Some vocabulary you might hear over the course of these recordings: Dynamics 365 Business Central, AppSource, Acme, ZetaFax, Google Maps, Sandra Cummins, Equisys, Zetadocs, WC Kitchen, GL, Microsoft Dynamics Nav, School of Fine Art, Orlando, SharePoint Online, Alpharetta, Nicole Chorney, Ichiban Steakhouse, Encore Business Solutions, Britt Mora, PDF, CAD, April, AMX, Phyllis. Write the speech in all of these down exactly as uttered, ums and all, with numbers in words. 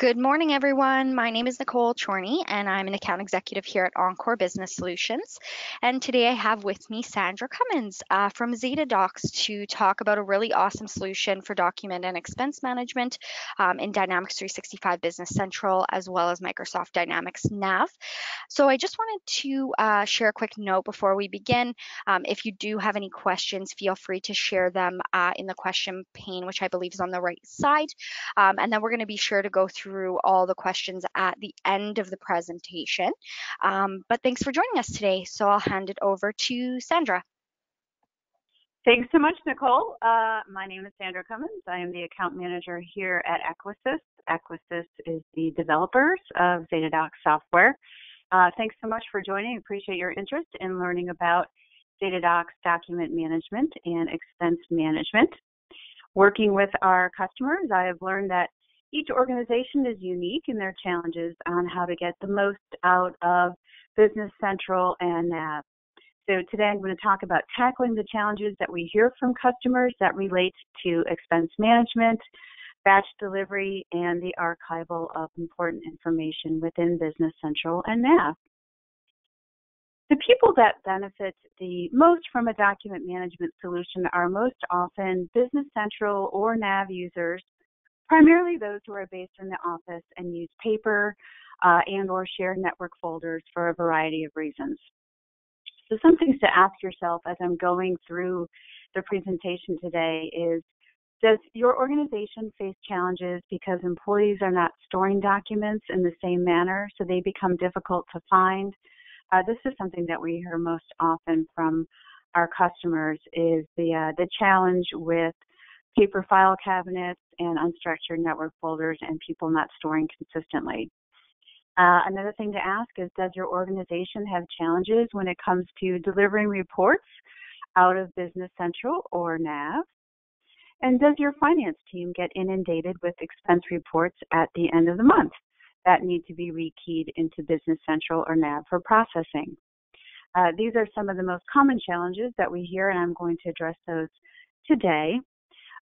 Good morning, everyone. My name is Nicole Chorney, and I'm an account executive here at Encore Business Solutions. And today I have with me Sandra Cummins uh, from Zetadocs to talk about a really awesome solution for document and expense management um, in Dynamics three sixty-five Business Central, as well as Microsoft Dynamics Nav. So I just wanted to uh, share a quick note before we begin. Um, if you do have any questions, feel free to share them uh, in the question pane, which I believe is on the right side. Um, and then we're going to be sure to go through through all the questions at the end of the presentation. Um, but thanks for joining us today. So I'll hand it over to Sandra. Thanks so much, Nicole. Uh, my name is Sandra Cummins. I am the account manager here at Equisys. Equisys is the developers of Zetadocs software. Uh, thanks so much for joining. Appreciate your interest in learning about Zetadocs document management and expense management. Working with our customers, I have learned that each organization is unique in their challenges on how to get the most out of Business Central and Nav. So today I'm going to talk about tackling the challenges that we hear from customers that relate to expense management, batch delivery, and the archival of important information within Business Central and Nav. The people that benefit the most from a document management solution are most often Business Central or Nav users, primarily those who are based in the office and use paper uh, and or share network folders for a variety of reasons. So some things to ask yourself as I'm going through the presentation today is, does your organization face challenges because employees are not storing documents in the same manner, so they become difficult to find? Uh, this is something that we hear most often from our customers, is the, uh, the challenge with paper file cabinets and unstructured network folders and people not storing consistently. Uh, another thing to ask is, does your organization have challenges when it comes to delivering reports out of Business Central or Nav? And does your finance team get inundated with expense reports at the end of the month that need to be rekeyed into Business Central or Nav for processing? Uh, these are some of the most common challenges that we hear, and I'm going to address those today.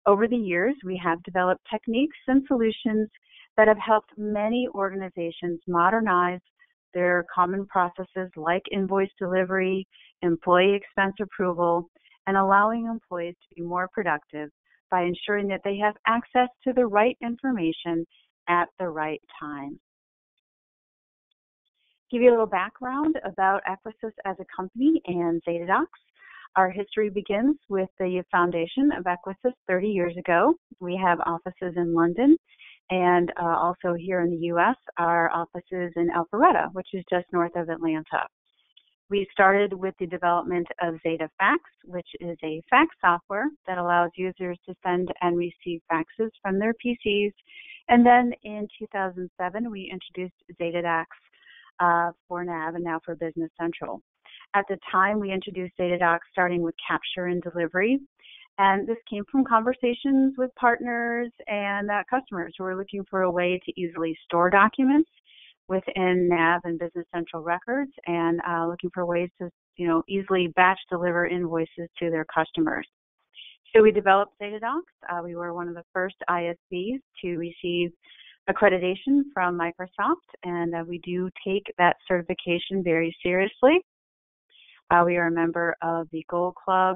Over the years, we have developed techniques and solutions that have helped many organizations modernize their common processes like invoice delivery, employee expense approval, and allowing employees to be more productive by ensuring that they have access to the right information at the right time. Give you a little background about Equisys as a company and Zetadocs. Our history begins with the foundation of Equisys thirty years ago. We have offices in London and uh, also here in the U S Our offices in Alpharetta, which is just north of Atlanta. We started with the development of ZetaFax, which is a fax software that allows users to send and receive faxes from their P Cs. And then in two thousand seven, we introduced Zetadocs uh, for Nav and now for Business Central. At the time, we introduced Zetadocs starting with capture and delivery, and this came from conversations with partners and uh, customers who were looking for a way to easily store documents within Nav and Business Central records, and uh, looking for ways to, you know, easily batch deliver invoices to their customers. So we developed Zetadocs. Uh, we were one of the first I S Vs to receive accreditation from Microsoft, and uh, we do take that certification very seriously. Uh, we are a member of the Gold Club,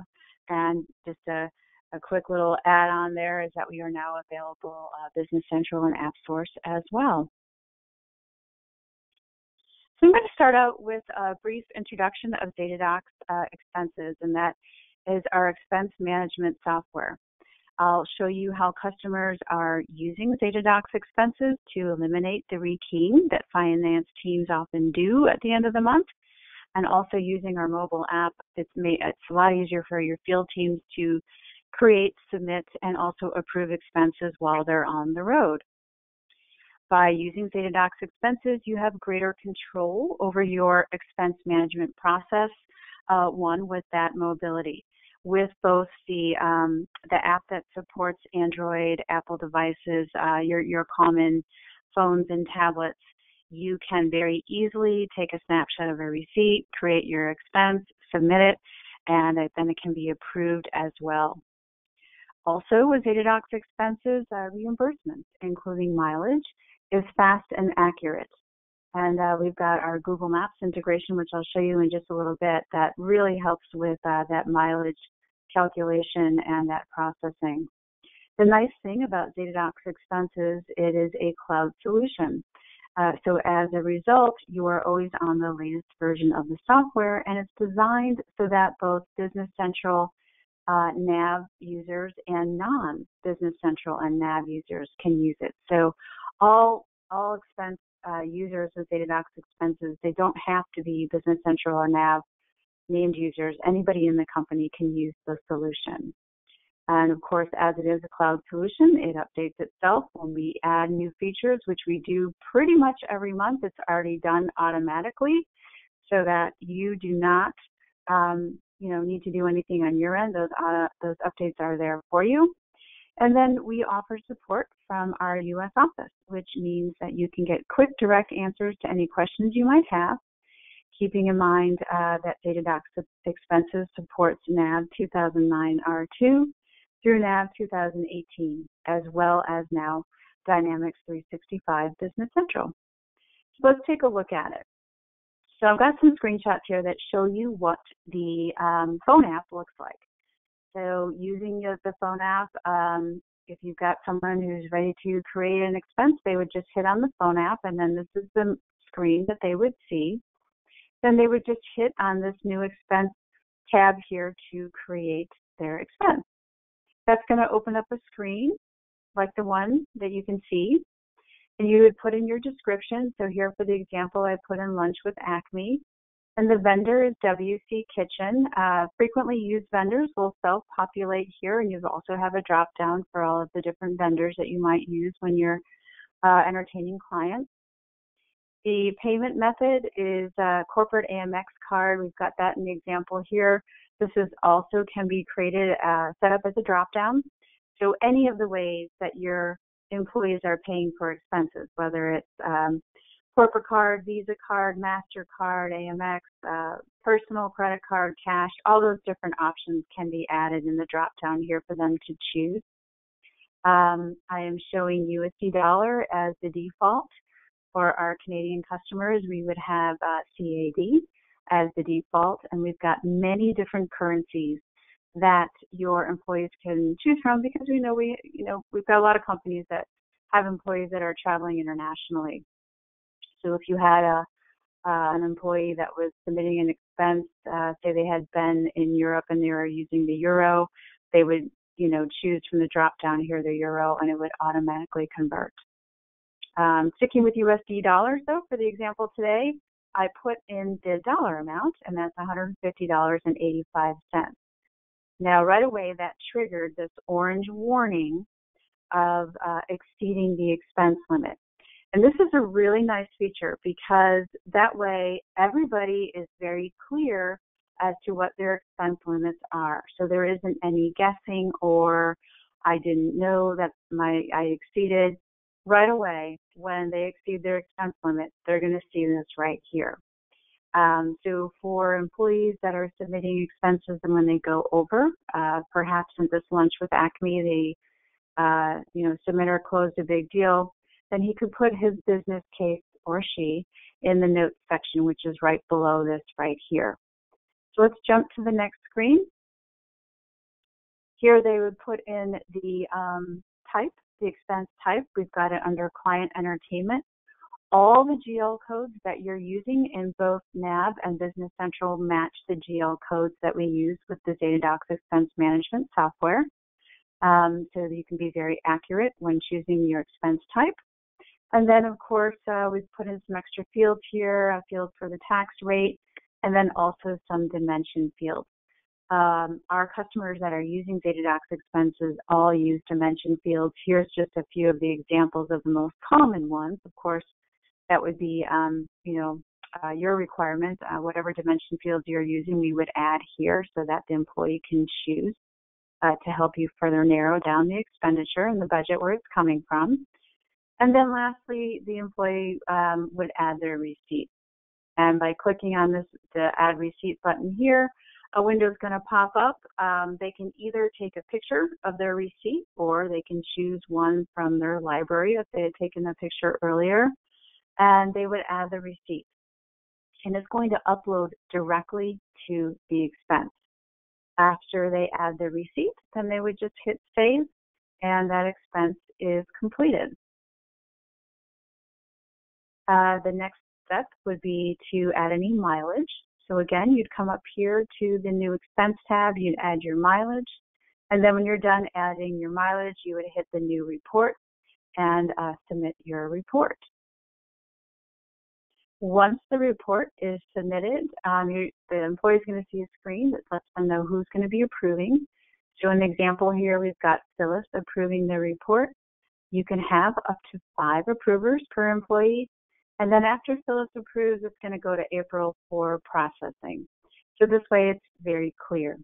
and just a, a quick little add-on there is that we are now available uh, Business Central and AppSource as well. So I'm going to start out with a brief introduction of Zetadocs uh, Expenses, and that is our expense management software. I'll show you how customers are using Zetadocs Expenses to eliminate the rekeying that finance teams often do at the end of the month. And also using our mobile app, it's, made, it's a lot easier for your field teams to create, submit, and also approve expenses while they're on the road. By using Zetadocs Expenses, you have greater control over your expense management process, uh, one with that mobility. With both the, um, the app that supports Android, Apple devices, uh, your, your common phones and tablets, you can very easily take a snapshot of a receipt, create your expense, submit it, and then it can be approved as well. Also, with Zetadocs Expenses, uh, reimbursements, including mileage, is fast and accurate. And uh, we've got our Google Maps integration, which I'll show you in just a little bit, that really helps with uh, that mileage calculation and that processing. The nice thing about Zetadocs Expenses, it is a cloud solution. Uh, so as a result, you are always on the latest version of the software, and it's designed so that both Business Central uh, Nav users and non-Business Central and Nav users can use it. So all, all expense uh, users with Zetadocs Expenses, they don't have to be Business Central or Nav named users. Anybody in the company can use the solution. And of course, as it is a cloud solution, it updates itself when we add new features, which we do pretty much every month. It's already done automatically so that you do not um, you know, need to do anything on your end. Those, uh, those updates are there for you. And then we offer support from our U S office, which means that you can get quick, direct answers to any questions you might have, keeping in mind uh, that Zetadocs Expenses supports N A V two thousand nine R two. Through N A V two thousand eighteen, as well as now Dynamics three sixty-five Business Central. So let's take a look at it. So I've got some screenshots here that show you what the um, phone app looks like. So using the phone app, um, if you've got someone who's ready to create an expense, they would just hit on the phone app, and then this is the screen that they would see. Then they would just hit on this new expense tab here to create their expense. That's going to open up a screen like the one that you can see, and you would put in your description. So here for the example, I put in lunch with Acme, and the vendor is W C Kitchen. Uh, frequently used vendors will self-populate here, and you also have a drop-down for all of the different vendors that you might use when you're uh, entertaining clients. The payment method is a corporate A M X card. We've got that in the example here. This is also can be created, uh, set up as a drop-down. So any of the ways that your employees are paying for expenses, whether it's um, corporate card, Visa card, MasterCard, A M X, uh, personal credit card, cash, all those different options can be added in the drop-down here for them to choose. Um, I am showing U S D dollar as the default. For our Canadian customers, we would have uh, C A D. As the default, and we've got many different currencies that your employees can choose from, because we know we, you know, we've got a lot of companies that have employees that are traveling internationally. So if you had a uh, an employee that was submitting an expense, uh, say they had been in Europe and they were using the euro, they would, you know, choose from the drop down here the euro, and it would automatically convert. Um, sticking with U S D dollars though, for the example today, I put in the dollar amount, and that's one hundred fifty dollars and eighty-five cents. Now, right away, that triggered this orange warning of uh, exceeding the expense limit. And this is a really nice feature, because that way everybody is very clear as to what their expense limits are. So there isn't any guessing or I didn't know that my I exceeded. Right away, when they exceed their expense limit, they're going to see this right here. Um, so for employees that are submitting expenses, and when they go over, uh, perhaps in this lunch with Acme, the uh, you know, submitter closed a big deal, then he could put his business case, or she, in the notes section, which is right below this right here. So let's jump to the next screen. Here they would put in the um, type. The expense type, we've got it under client entertainment. All the G L codes that you're using in both N A V and Business Central match the G L codes that we use with the Zetadocs expense management software. Um, so you can be very accurate when choosing your expense type. And then of course, uh, we've put in some extra fields here, a field for the tax rate, and then also some dimension fields. Um, our customers that are using Zetadocs Expenses all use dimension fields. Here's just a few of the examples of the most common ones. Of course, that would be, um, you know, uh, your requirement. Uh, whatever dimension fields you're using, we would add here so that the employee can choose uh, to help you further narrow down the expenditure and the budget where it's coming from. And then lastly, the employee um, would add their receipt. And by clicking on this, the Add Receipt button here, a window is going to pop up. Um, they can either take a picture of their receipt, or they can choose one from their library if they had taken the picture earlier, and they would add the receipt. And it's going to upload directly to the expense. After they add the receipt, then they would just hit save, and that expense is completed. Uh, the next step would be to add any mileage. So again, you'd come up here to the new expense tab, you'd add your mileage, and then when you're done adding your mileage, you would hit the new report and uh, submit your report. Once the report is submitted, um, you, the employee is going to see a screen that lets them know who's going to be approving. So an example here, we've got Phyllis approving the report. You can have up to five approvers per employee. And then after Phyllis approves, it's going to go to April for processing. So this way it's very clear.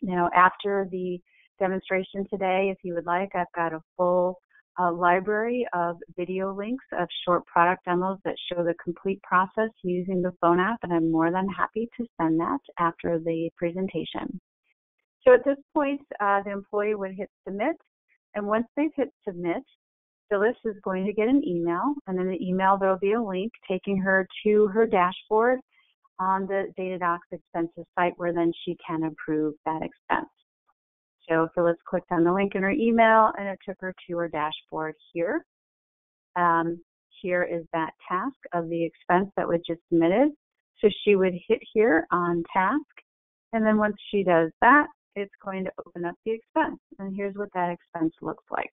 Now, after the demonstration today, if you would like, I've got a full a library of video links of short product demos that show the complete process using the phone app, and I'm more than happy to send that after the presentation. So at this point, uh, the employee would hit submit, and once they've hit submit, Phyllis is going to get an email, and in the email there will be a link taking her to her dashboard on the Zetadocs expenses site, where then she can approve that expense. So Phyllis clicked on the link in her email, and it took her to her dashboard here. Um, here is that task of the expense that was just submitted. So she would hit here on task, and then once she does that, it's going to open up the expense. And here's what that expense looks like.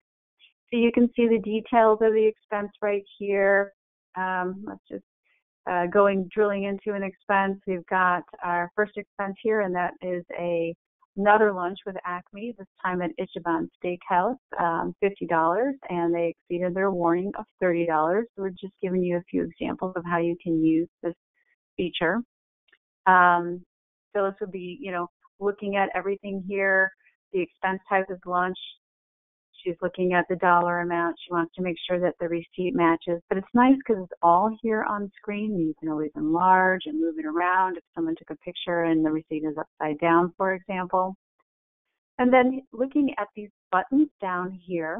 So you can see the details of the expense right here. Um, let's just uh, going drilling into an expense. We've got our first expense here, and that is a another lunch with Acme, this time at Ichiban Steakhouse, um, fifty dollars, and they exceeded their warning of thirty dollars. So we're just giving you a few examples of how you can use this feature. Um, so this would be, you know, looking at everything here. The expense type is lunch. She's looking at the dollar amount. She wants to make sure that the receipt matches. But it's nice because it's all here on screen. You can always enlarge and move it around if someone took a picture and the receipt is upside down, for example. And then looking at these buttons down here,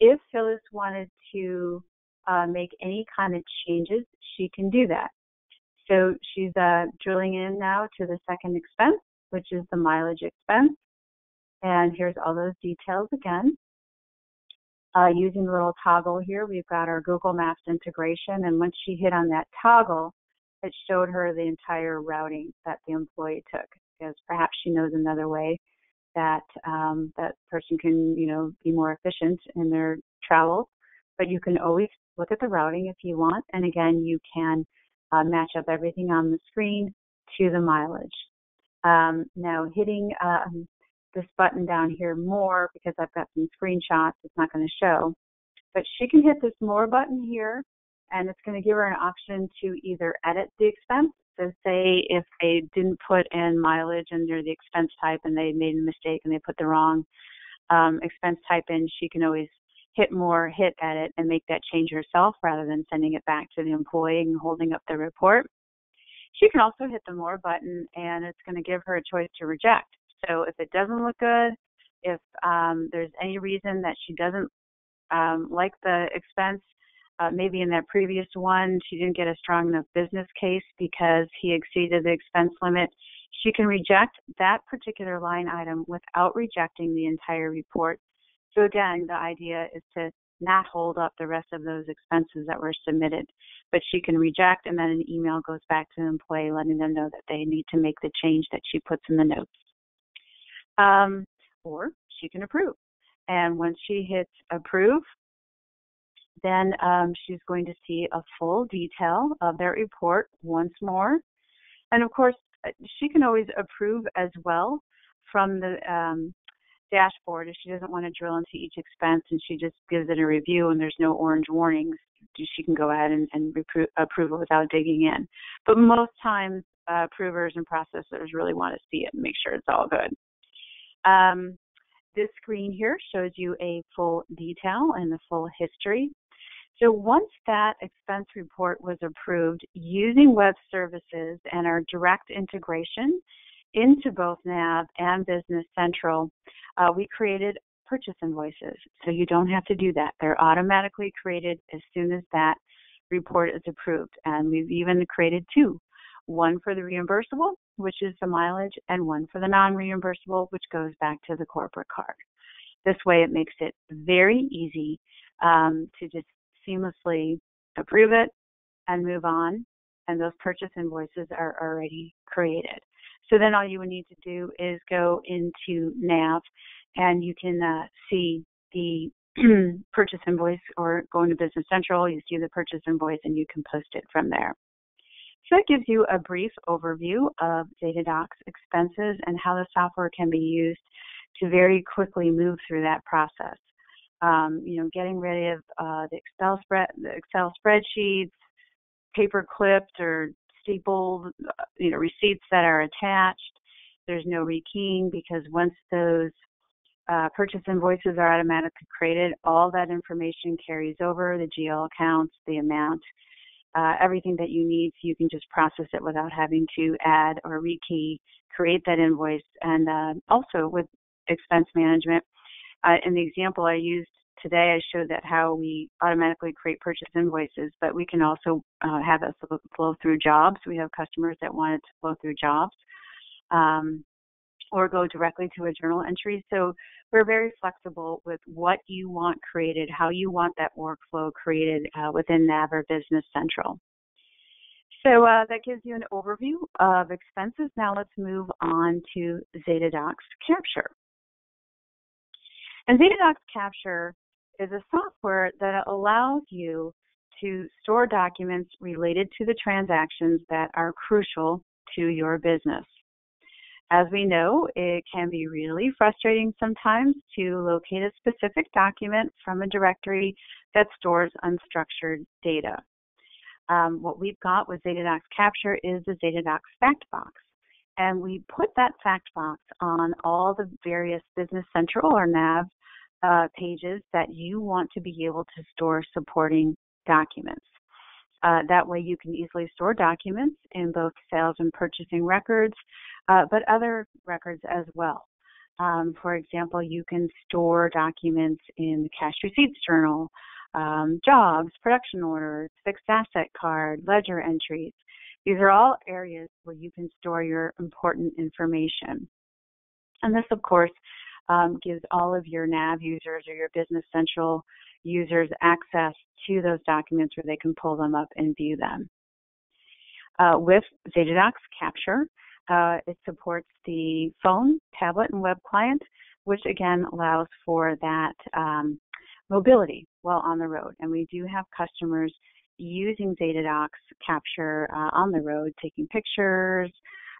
if Phyllis wanted to uh, make any kind of changes, she can do that. So she's uh, drilling in now to the second expense, which is the mileage expense. And here's all those details again. Uh, using the little toggle here, we've got our Google Maps integration, and once she hit on that toggle, it showed her the entire routing that the employee took, because perhaps she knows another way that um, that person can, you know, be more efficient in their travel. But you can always look at the routing if you want, and again, you can uh, match up everything on the screen to the mileage. Um, now, hitting um, this button down here, more, because I've got some screenshots, it's not going to show, but she can hit this more button here, and it's going to give her an option to either edit the expense. So say if they didn't put in mileage under the expense type and they made a mistake and they put the wrong um, expense type in, she can always hit more, hit edit, and make that change herself rather than sending it back to the employee and holding up the report. She can also hit the more button, and it's going to give her a choice to reject. So if it doesn't look good, if um, there's any reason that she doesn't um, like the expense, uh, maybe in that previous one she didn't get a strong enough business case because he exceeded the expense limit, she can reject that particular line item without rejecting the entire report. So again, the idea is to not hold up the rest of those expenses that were submitted. But she can reject, and then an email goes back to the employee letting them know that they need to make the change that she puts in the notes. Um, or she can approve. And once she hits approve, then um, she's going to see a full detail of their report once more. And of course, she can always approve as well from the um, dashboard if she doesn't want to drill into each expense and she just gives it a review and there's no orange warnings. She can go ahead and, and approve it without digging in. But most times, uh, approvers and processors really want to see it and make sure it's all good. Um, this screen here shows you a full detail and the full history. So once that expense report was approved, using web services and our direct integration, into both Nav and Business Central, uh, we created purchase invoices. So you don't have to do that. They're automatically created as soon as that report is approved. And we've even created two, one for the reimbursable, which is the mileage, and one for the non-reimbursable, which goes back to the corporate card. This way, it makes it very easy um, to just seamlessly approve it and move on. And those purchase invoices are already created. So then all you would need to do is go into Nav, and you can uh, see the purchase invoice, or go into Business Central, you see the purchase invoice, and you can post it from there. So that gives you a brief overview of Zetadocs expenses and how the software can be used to very quickly move through that process. Um, you know, getting rid of uh, the Excel spread, the Excel spreadsheets, paper clipped or stapled, you know, receipts that are attached. There's no rekeying, because once those uh, purchase invoices are automatically created, all that information carries over, the G L accounts, the amount, uh, everything that you need, so you can just process it without having to add or rekey, create that invoice. And uh, also with expense management, uh, in the example I used today, I showed that how we automatically create purchase invoices, but we can also uh, have us flow through jobs. We have customers that want it to flow through jobs, um, or go directly to a journal entry. So we're very flexible with what you want created, how you want that workflow created uh, within Nav or Business Central. So uh, that gives you an overview of expenses. Now let's move on to Zetadocs Capture. And Zetadocs Capture is a software that allows you to store documents related to the transactions that are crucial to your business. As we know, it can be really frustrating sometimes to locate a specific document from a directory that stores unstructured data. Um, what we've got with Zetadocs Capture is the Zetadocs Fact Box. And we put that fact box on all the various Business Central or Nav uh, pages that you want to be able to store supporting documents. Uh, that way you can easily store documents in both sales and purchasing records, uh, but other records as well. Um, for example, you can store documents in the cash receipts journal, um, jobs, production orders, fixed asset card, ledger entries. These are all areas where you can store your important information. And this, of course, um, gives all of your Nav users or your Business Central users access to those documents where they can pull them up and view them. Uh, with Zetadocs Capture, uh, it supports the phone, tablet, and web client, which again allows for that um, mobility while on the road. And we do have customers using Zetadocs Capture uh, on the road, taking pictures,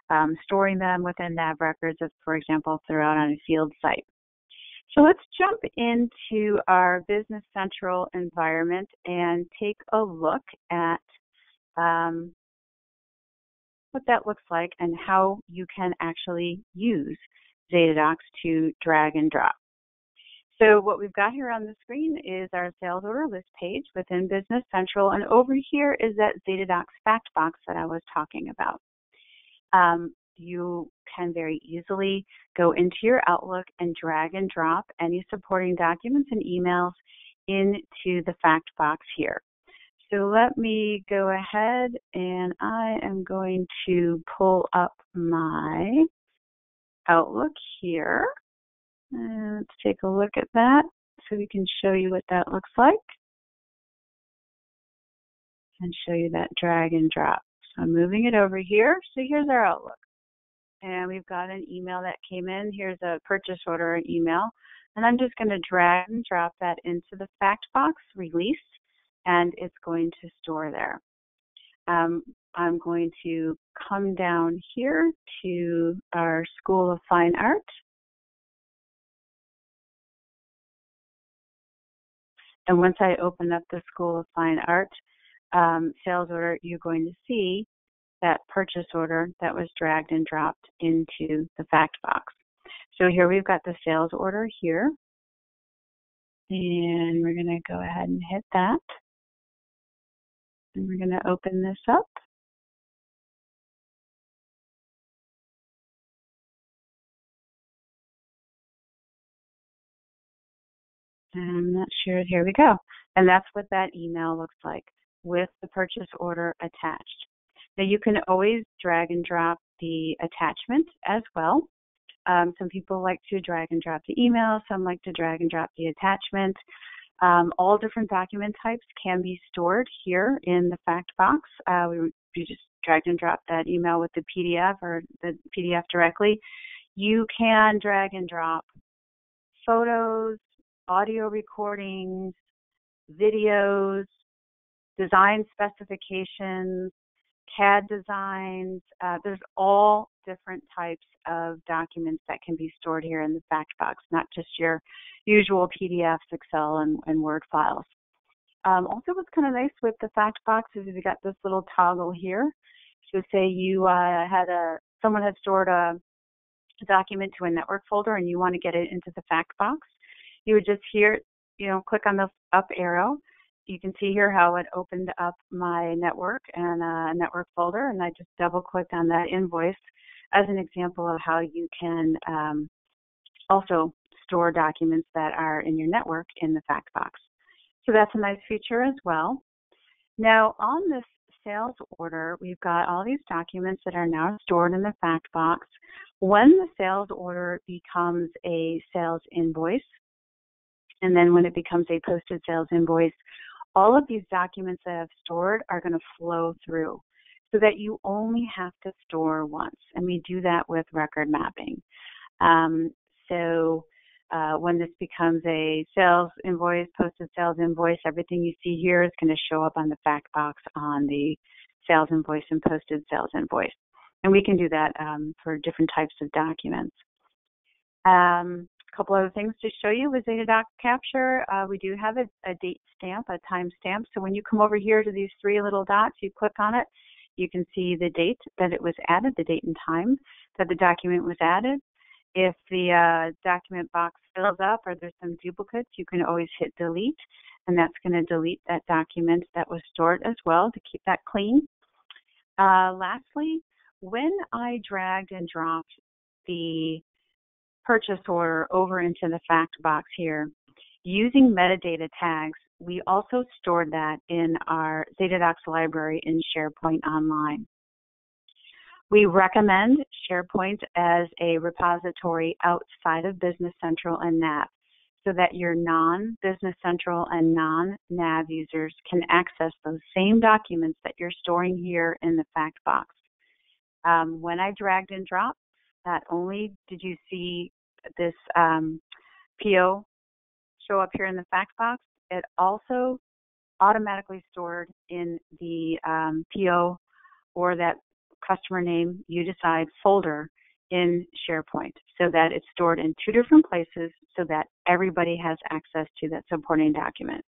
um, storing them within Nav records, if, for example, if they're out on a field site. So let's jump into our Business Central environment and take a look at um, what that looks like and how you can actually use Zetadocs to drag and drop. So what we've got here on the screen is our sales order list page within Business Central, and over here is that Zetadocs fact box that I was talking about. Um, you can very easily go into your Outlook and drag and drop any supporting documents and emails into the fact box here. So let me go ahead, and I am going to pull up my Outlook here. And let's take a look at that so we can show you what that looks like and show you that drag and drop. So I'm moving it over here. So here's our Outlook. And we've got an email that came in. Here's a purchase order email. And I'm just going to drag and drop that into the fact box, release, and it's going to store there. Um, I'm going to come down here to our School of Fine Art. And once I open up the School of Fine Art um, sales order, you're going to see that purchase order that was dragged and dropped into the fact box. So here we've got the sales order here. And we're going to go ahead and hit that. And we're going to open this up. I'm not sure. Here we go. And that's what that email looks like with the purchase order attached. Now, you can always drag and drop the attachment as well. Um, some people like to drag and drop the email. Some like to drag and drop the attachment. Um, all different document types can be stored here in the fact box. Uh, we, we just drag and drop that email with the P D F or the P D F directly. You can drag and drop photos, audio recordings, videos, design specifications, C A D designs. Uh, there's all different types of documents that can be stored here in the fact box, not just your usual P D Fs, Excel, and, and Word files. Um, also, what's kind of nice with the fact box is we've got this little toggle here. So say you uh, had a, someone had stored a document to a network folder and you want to get it into the fact box, you would just here, you know, click on the up arrow. You can see here how it opened up my network and uh, network folder, and I just double clicked on that invoice as an example of how you can um, also store documents that are in your network in the fact box. So that's a nice feature as well. Now on this sales order, we've got all these documents that are now stored in the fact box. When the sales order becomes a sales invoice, and then when it becomes a posted sales invoice, all of these documents that I've stored are going to flow through so that you only have to store once. And we do that with record mapping. Um, so uh, when this becomes a sales invoice, posted sales invoice, everything you see here is going to show up on the fact box on the sales invoice and posted sales invoice. And we can do that um, for different types of documents. Um, A couple other things to show you with Zetadocs Capture. Uh, we do have a, a date stamp, a time stamp. So when you come over here to these three little dots, you click on it, you can see the date that it was added, the date and time that the document was added. If the uh, document box fills up or there's some duplicates, you can always hit delete, and that's going to delete that document that was stored as well to keep that clean. Uh, lastly, when I dragged and dropped the purchase order over into the fact box here, using metadata tags, we also stored that in our Zetadocs library in SharePoint Online. We recommend SharePoint as a repository outside of Business Central and Nav so that your non-Business Central and non-Nav users can access those same documents that you're storing here in the fact box. Um, when I dragged and dropped, not only did you see this um, P O show up here in the fact box, it also automatically stored in the um, P O or that customer name you decide folder in SharePoint, so that it's stored in two different places so that everybody has access to that supporting document.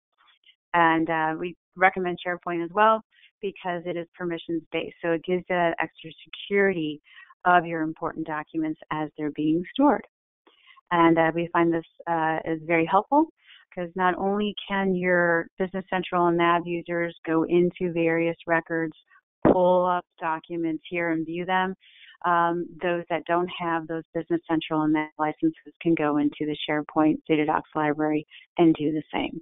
And uh, we recommend SharePoint as well because it is permissions-based, so it gives you that extra security of your important documents as they're being stored. And uh, we find this uh, is very helpful because not only can your Business Central and Nav users go into various records, pull up documents here and view them, um, those that don't have those Business Central and Nav licenses can go into the SharePoint Zetadocs library and do the same.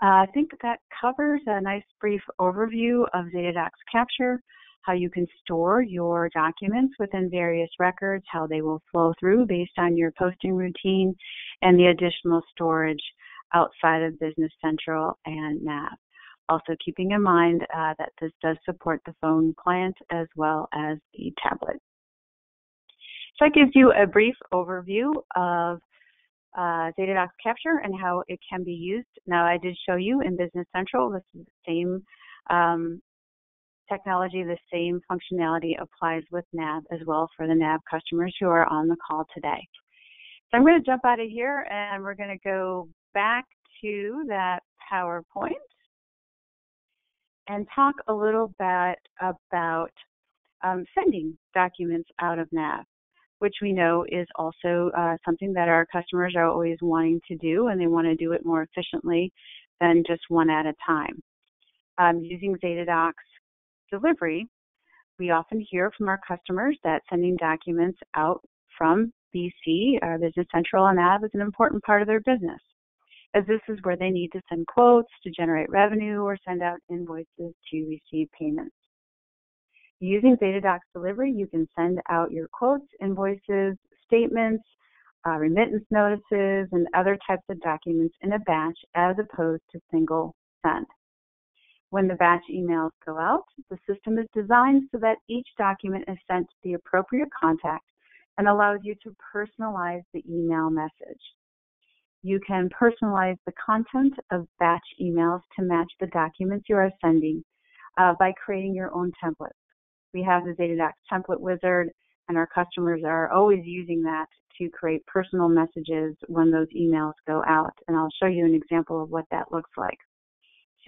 Uh, I think that covers a nice brief overview of Zetadocs Capture, how you can store your documents within various records, how they will flow through based on your posting routine, and the additional storage outside of Business Central and Nav. Also keeping in mind uh, that this does support the phone client as well as the tablet. So that gives you a brief overview of uh, Zetadocs Capture and how it can be used. Now, I did show you in Business Central, this is the same um, technology, the same functionality applies with Nav as well for the Nav customers who are on the call today. So I'm going to jump out of here and we're going to go back to that PowerPoint and talk a little bit about um, sending documents out of Nav, which we know is also uh, something that our customers are always wanting to do, and they want to do it more efficiently than just one at a time. Um, using Zetadocs Delivery, we often hear from our customers that sending documents out from B C, or Business Central and Nav, is an important part of their business. as this is where they need to send quotes to generate revenue or send out invoices to receive payments. Using Zetadocs Delivery, you can send out your quotes, invoices, statements, uh, remittance notices, and other types of documents in a batch as opposed to single send. When the batch emails go out, the system is designed so that each document is sent to the appropriate contact and allows you to personalize the email message. You can personalize the content of batch emails to match the documents you are sending uh, by creating your own templates. We have the Zetadocs template wizard, and our customers are always using that to create personal messages when those emails go out. And I'll show you an example of what that looks like.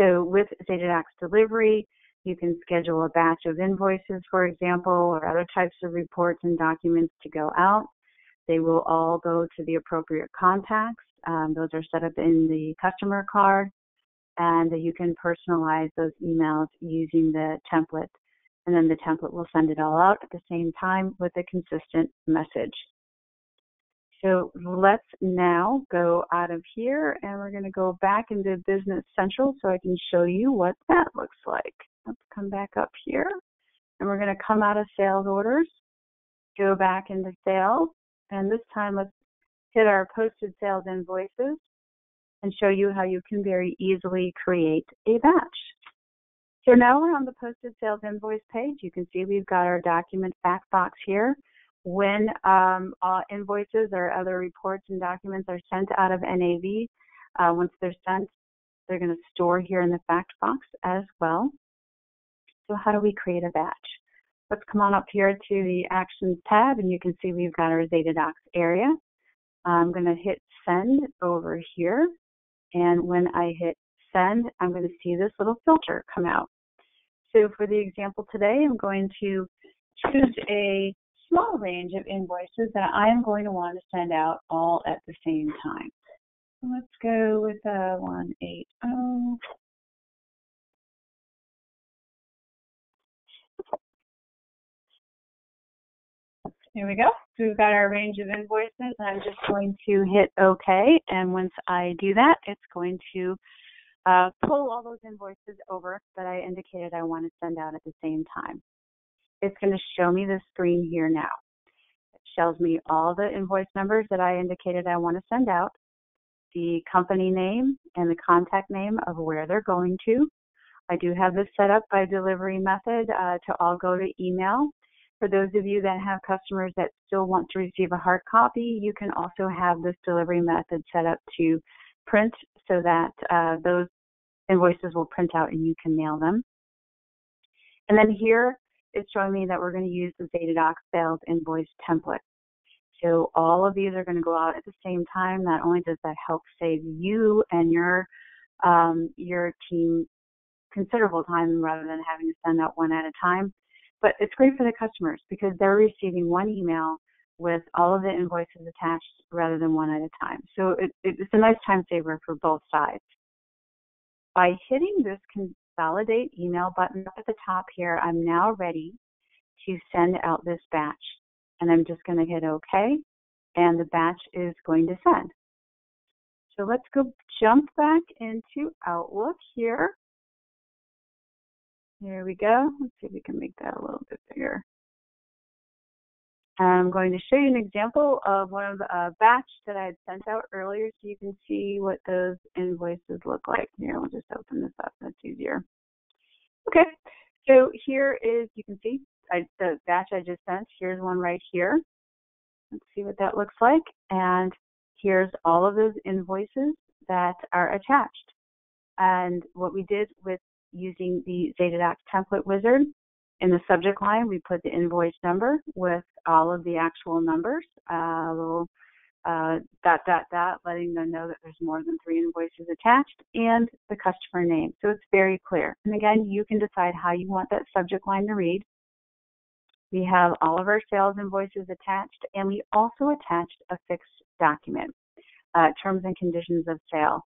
So with Zetadocs Delivery, you can schedule a batch of invoices, for example, or other types of reports and documents to go out. They will all go to the appropriate contacts. Um, those are set up in the customer card, and you can personalize those emails using the template. And then the template will send it all out at the same time with a consistent message. So let's now go out of here, and we're going to go back into Business Central so I can show you what that looks like. Let's come back up here, and we're going to come out of sales orders, go back into sales, and this time let's hit our posted sales invoices and show you how you can very easily create a batch. So now we're on the posted sales invoice page. You can see we've got our document fact box here. When um, all invoices or other reports and documents are sent out of N A V, uh, once they're sent, they're going to store here in the fact box as well. So how do we create a batch? Let's come on up here to the Actions tab, and you can see we've got our Zetadocs area. I'm going to hit Send over here, and when I hit Send, I'm going to see this little filter come out. So for the example today, I'm going to choose a small range of invoices that I'm going to want to send out all at the same time. Let's go with a one eighty. There we go. So we've got our range of invoices, and I'm just going to hit OK. And once I do that, it's going to uh, pull all those invoices over that I indicated I want to send out at the same time. It's going to show me this screen here now. It shows me all the invoice numbers that I indicated I want to send out, the company name and the contact name of where they're going to. I do have this set up by delivery method uh, to all go to email. For those of you that have customers that still want to receive a hard copy, you can also have this delivery method set up to print so that uh, those invoices will print out and you can mail them. And then here, it's showing me that we're going to use the Zetadocs sales invoice template. So all of these are going to go out at the same time. Not only does that help save you and your um, your team considerable time rather than having to send out one at a time, but it's great for the customers because they're receiving one email with all of the invoices attached rather than one at a time. So it, it's a nice time saver for both sides. By hitting this Validate Email button up at the top here, I'm now ready to send out this batch. And I'm just going to hit OK, and the batch is going to send. So let's go jump back into Outlook here. There we go. Let's see if we can make that a little bit bigger. I'm going to show you an example of one of the uh, batch that I had sent out earlier so you can see what those invoices look like. Here, we'll just open this up. That's easier. Okay, so here is, you can see I, the batch I just sent. Here's one right here. Let's see what that looks like. And here's all of those invoices that are attached. And what we did with using the Zetadocs template wizard, in the subject line, we put the invoice number with all of the actual numbers, a little uh, dot, dot, dot, letting them know that there's more than three invoices attached, and the customer name. So it's very clear. And again, you can decide how you want that subject line to read. We have all of our sales invoices attached, and we also attached a fixed document, uh, terms and conditions of sale.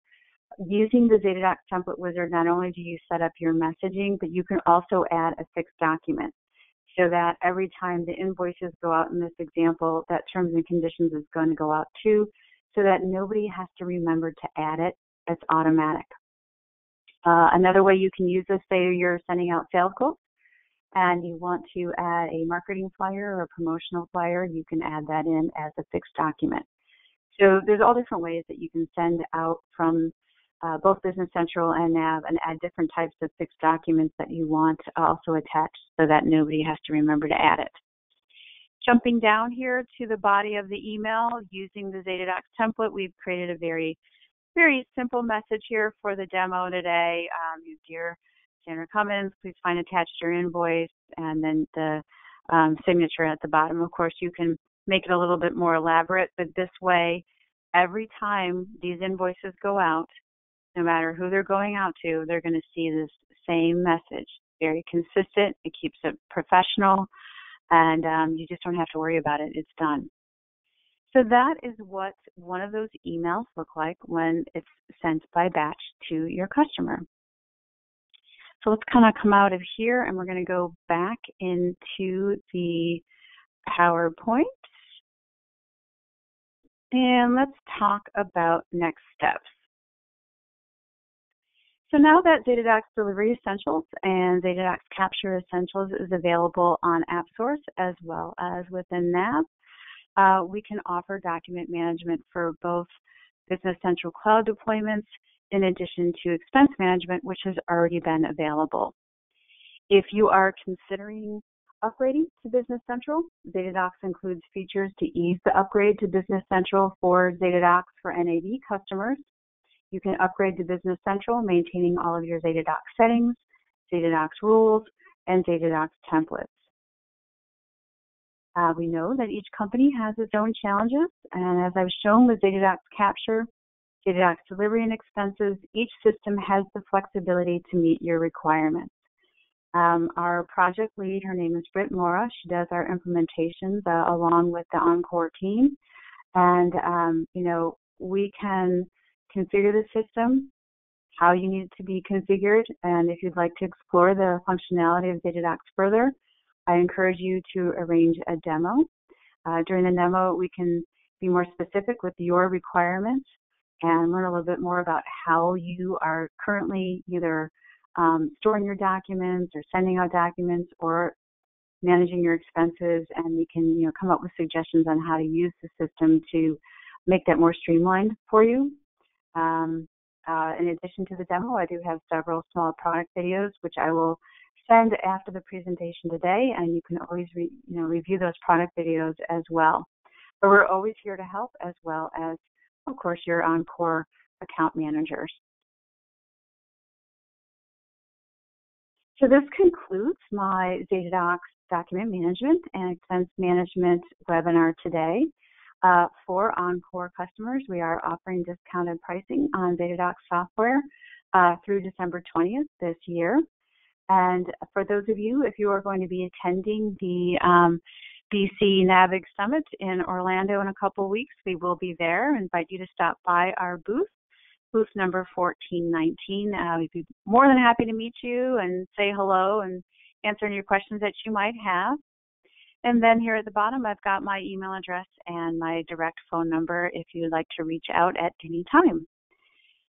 Using the Zetadocs template wizard, not only do you set up your messaging, but you can also add a fixed document so that every time the invoices go out in this example, that terms and conditions is going to go out too, so that nobody has to remember to add it. It's automatic. Uh, another way you can use this, say you're sending out sales quotes and you want to add a marketing flyer or a promotional flyer, you can add that in as a fixed document. So there's all different ways that you can send out from uh, both Business Central and Nav and add different types of fixed documents that you want also attached so that nobody has to remember to add it. Jumping down here to the body of the email, using the Zetadocs template, we've created a very, very simple message here for the demo today. Um, dear Sandra Cummins, please find attached your invoice and then the um, signature at the bottom. Of course, you can make it a little bit more elaborate, but this way, every time these invoices go out, no matter who they're going out to, they're going to see this same message. Very consistent. It keeps it professional. And um, you just don't have to worry about it. It's done. So that is what one of those emails look like when it's sent by batch to your customer. So let's kind of come out of here, and we're going to go back into the PowerPoint. And let's talk about next steps. So now that Zetadocs Delivery Essentials and Zetadocs Capture Essentials is available on AppSource as well as within Nav, uh, we can offer document management for both Business Central Cloud deployments in addition to expense management, which has already been available. If you are considering upgrading to Business Central, Zetadocs includes features to ease the upgrade to Business Central for Zetadocs for N A V customers. You can upgrade to Business Central, maintaining all of your Zetadocs settings, Zetadocs rules, and Zetadocs templates. Uh, we know that each company has its own challenges, and as I've shown with Zetadocs Capture, Zetadocs Delivery and Expenses, each system has the flexibility to meet your requirements. Um, our project lead, her name is Britt Mora. She does our implementations uh, along with the Encore team, and um, you know, we can configure the system, how you need it to be configured, and if you'd like to explore the functionality of Zetadocs further, I encourage you to arrange a demo. Uh, during the demo, we can be more specific with your requirements and learn a little bit more about how you are currently either um, storing your documents or sending out documents or managing your expenses, and we can you know, come up with suggestions on how to use the system to make that more streamlined for you. Um, uh, in addition to the demo, I do have several small product videos, which I will send after the presentation today, and you can always re you know, review those product videos as well. But we're always here to help, as well as, of course, your Encore account managers. So this concludes my Zetadocs document management and expense management webinar today. Uh, for Encore customers, we are offering discounted pricing on Zetadocs software uh, through December twentieth this year. And for those of you, if you are going to be attending the um, B C Navig Summit in Orlando in a couple weeks, we will be there. I invite you to stop by our booth, booth number fourteen nineteen. Uh, we'd be more than happy to meet you and say hello and answer any questions that you might have. And then here at the bottom, I've got my email address and my direct phone number if you'd like to reach out at any time.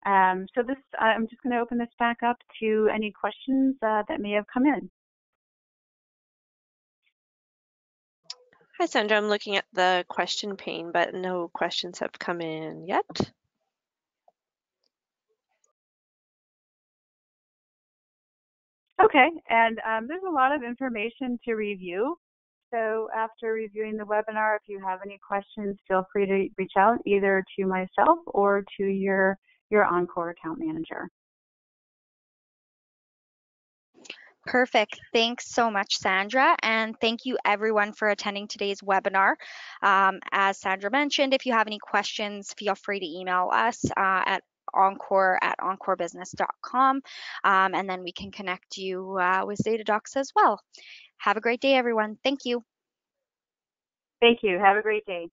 Um, so this, I'm just going to open this back up to any questions uh, that may have come in. Hi, Sandra. I'm looking at the question pane, but no questions have come in yet. Okay, and um, there's a lot of information to review. So after reviewing the webinar, if you have any questions, feel free to reach out either to myself or to your, your Encore account manager. Perfect. Thanks so much, Sandra. And thank you everyone for attending today's webinar. Um, as Sandra mentioned, if you have any questions, feel free to email us uh, at encore at encore business dot com, um, and then we can connect you uh, with Zetadocs as well. Have a great day, everyone. Thank you. Thank you. Have a great day.